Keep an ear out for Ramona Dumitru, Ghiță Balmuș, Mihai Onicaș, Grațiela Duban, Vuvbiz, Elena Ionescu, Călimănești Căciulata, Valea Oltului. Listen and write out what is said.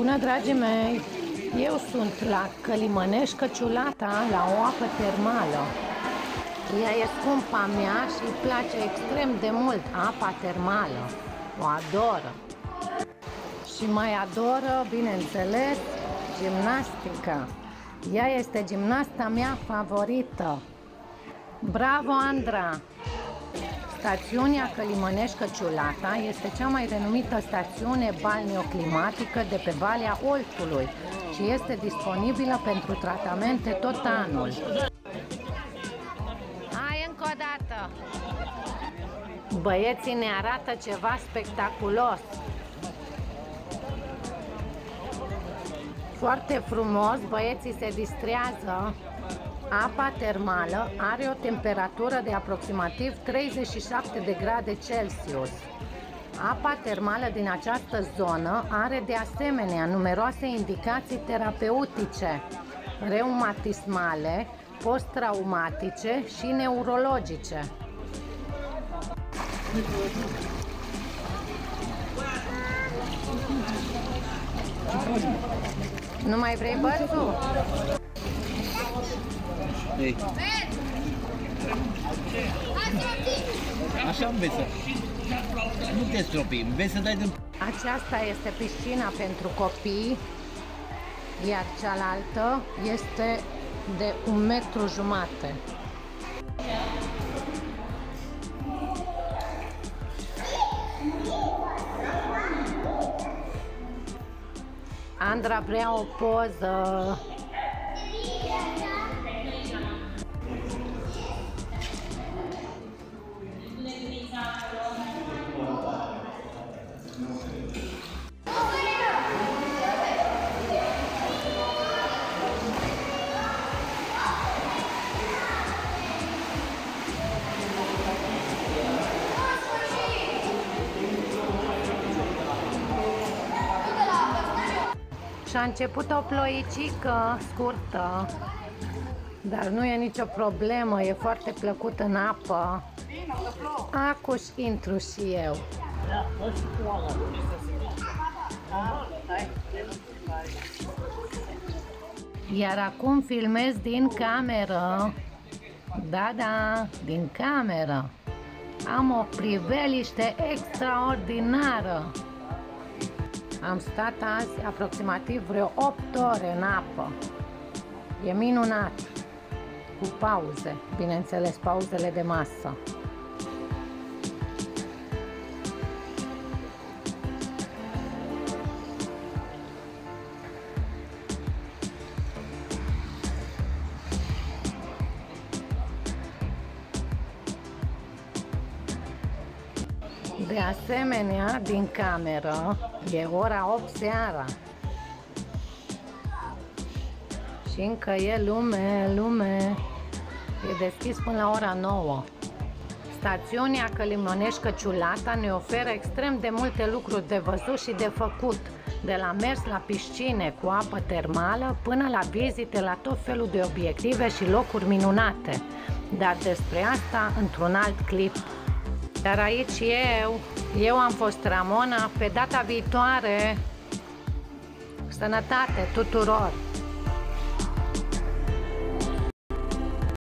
Bună, dragii mei! Eu sunt la Călimănești Căciulata, la o apă termală. Ea e scumpa mea și îi place extrem de mult apa termală. O adoră. Și mai adoră, bineînțeles, gimnastică. Ea este gimnasta mea favorită. Bravo, Andra! Stațiunea Călimănești Căciulata este cea mai renumită stațiune balneoclimatică de pe Valea Oltului și este disponibilă pentru tratamente tot anul. Hai încă o dată! Băieții ne arată ceva spectaculos! Foarte frumos, băieții se distrează. Apa termală are o temperatură de aproximativ 37 de grade Celsius. Apa termală din această zonă are de asemenea numeroase indicații terapeutice, reumatismale, post-traumatice și neurologice. Nu mai vrei bărțul? Ei. Așa înveți să... Nu te stropi, înveți să dai din... Aceasta este piscina pentru copii, iar cealaltă este de 1,5 metri. Andra vrea o poză. Și-a început o ploicică scurtă, dar nu e nicio problemă, e foarte plăcut în apă. Acuș intru și eu. Iar acum filmez din cameră. Da, da, din cameră. Am o priveliște extraordinară. Am stat azi aproximativ vreo 8 ore în apă. E minunat. Cu pauze, bineînțeles, pauzele de masă. De asemenea, din cameră, e ora 8 seara și încă e lume, e deschis până la ora 9. Stațiunea Călimănești Căciulata ne oferă extrem de multe lucruri de văzut și de făcut, de la mers la piscine cu apă termală până la vizite la tot felul de obiective și locuri minunate, dar despre asta într-un alt clip. Dar aici eu am fost Ramona, pe data viitoare, sănătate tuturor!